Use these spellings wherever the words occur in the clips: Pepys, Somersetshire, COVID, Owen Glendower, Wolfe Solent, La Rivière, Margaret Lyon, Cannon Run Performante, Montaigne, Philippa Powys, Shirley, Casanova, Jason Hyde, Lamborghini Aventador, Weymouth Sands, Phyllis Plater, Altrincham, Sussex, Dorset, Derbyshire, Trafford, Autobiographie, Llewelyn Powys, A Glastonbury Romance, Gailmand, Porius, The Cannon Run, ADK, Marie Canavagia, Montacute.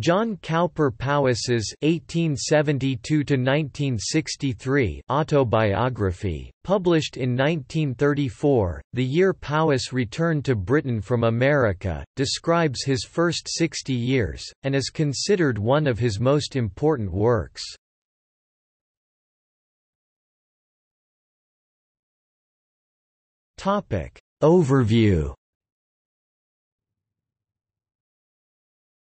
John Cowper Powys's 1872–1963 Autobiographie, published in 1934, the year Powys returned to Britain from America, describes his first 60 years, and is considered one of his most important works. Overview.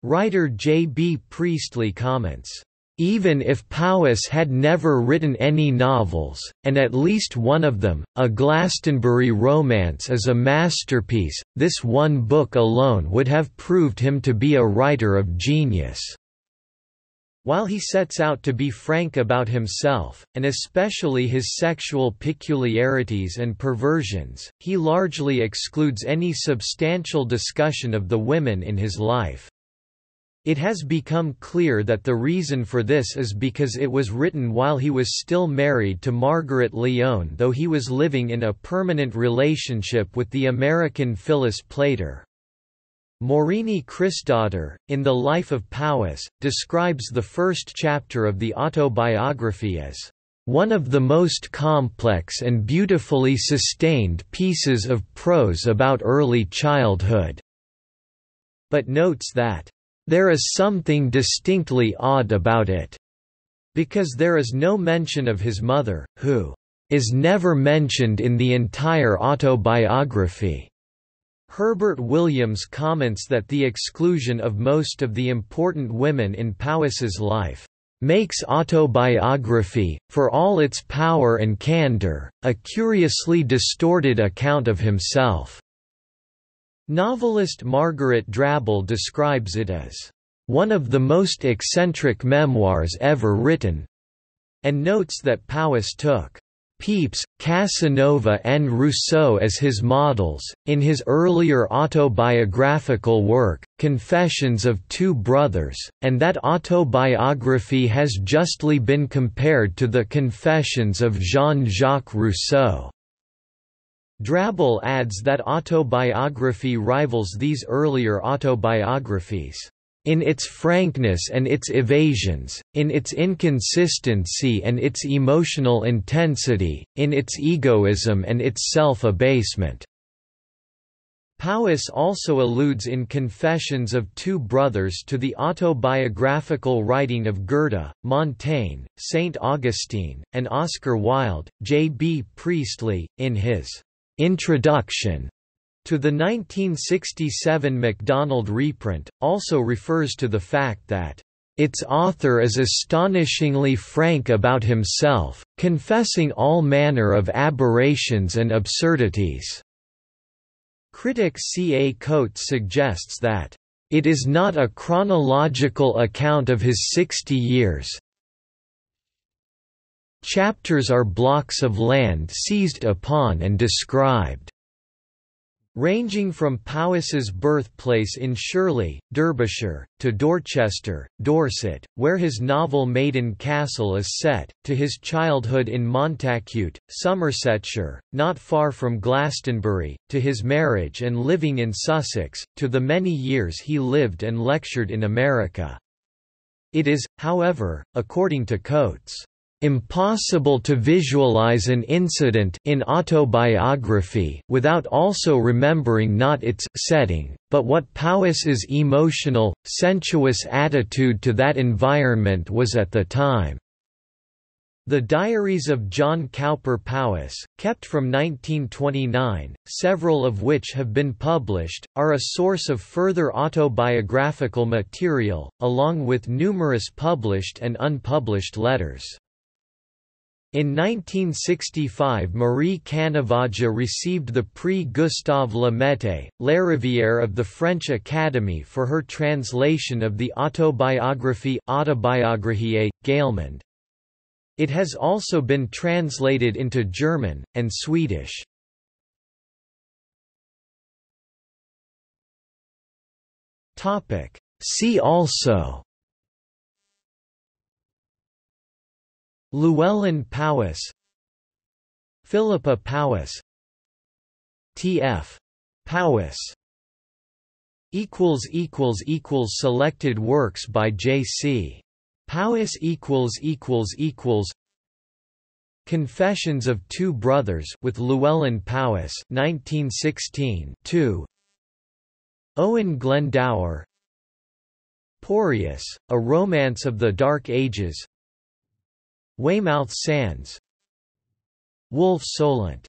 Writer J.B. Priestley comments, "Even if Powys had never written any novels, and at least one of them, A Glastonbury Romance, is a masterpiece, this one book alone would have proved him to be a writer of genius." While he sets out to be frank about himself, and especially his sexual peculiarities and perversions, he largely excludes any substantial discussion of the women in his life. It has become clear that the reason for this is because it was written while he was still married to Margaret Lyon, though he was living in a permanent relationship with the American Phyllis Plater. Morine Christodder, in The Life of Powys, describes the first chapter of the autobiography as "one of the most complex and beautifully sustained pieces of prose about early childhood," but notes that "there is something distinctly odd about it," because there is no mention of his mother, who is never mentioned in the entire autobiography. Herbert Williams comments that the exclusion of most of the important women in Powys's life makes autobiography, for all its power and candor, a curiously distorted account of himself. Novelist Margaret Drabble describes it as "one of the most eccentric memoirs ever written," and notes that Powys took Pepys, Casanova and Rousseau as his models. In his earlier autobiographical work, Confessions of Two Brothers, and that autobiography has justly been compared to the Confessions of Jean-Jacques Rousseau. Drabble adds that autobiography rivals these earlier autobiographies in its frankness and its evasions, in its inconsistency and its emotional intensity, in its egoism and its self-abasement. Powys also alludes in Confessions of Two Brothers to the autobiographical writing of Goethe, Montaigne, St. Augustine, and Oscar Wilde. J.B. Priestley, in his introduction to the 1967 MacDonald reprint, also refers to the fact that its author is astonishingly frank about himself, confessing all manner of aberrations and absurdities. Critic C. A. Coates suggests that it is not a chronological account of his 60 years. Chapters are blocks of land seized upon and described, ranging from Powys's birthplace in Shirley, Derbyshire, to Dorchester, Dorset, where his novel Maiden Castle is set, to his childhood in Montacute, Somersetshire, not far from Glastonbury, to his marriage and living in Sussex, to the many years he lived and lectured in America. It is, however, according to Coates, impossible to visualize an incident in autobiography without also remembering not its setting, but what Powys's emotional, sensuous attitude to that environment was at the time. The diaries of John Cowper Powys, kept from 1929, several of which have been published, are a source of further autobiographical material, along with numerous published and unpublished letters. In 1965, Marie Canavagia received the Prix Gustave Lemette, La Rivière of the French Academy for her translation of the autobiography Autobiographie, Gailmand. It has also been translated into German and Swedish. See also: Llewelyn Powys, Philippa Powys, T. F. Powys. Selected works by J.C. Powys. Confessions of Two Brothers with Llewelyn Powys, 1916, 2. Owen Glendower. Porius, A Romance of the Dark Ages. Weymouth Sands. Wolfe Solent.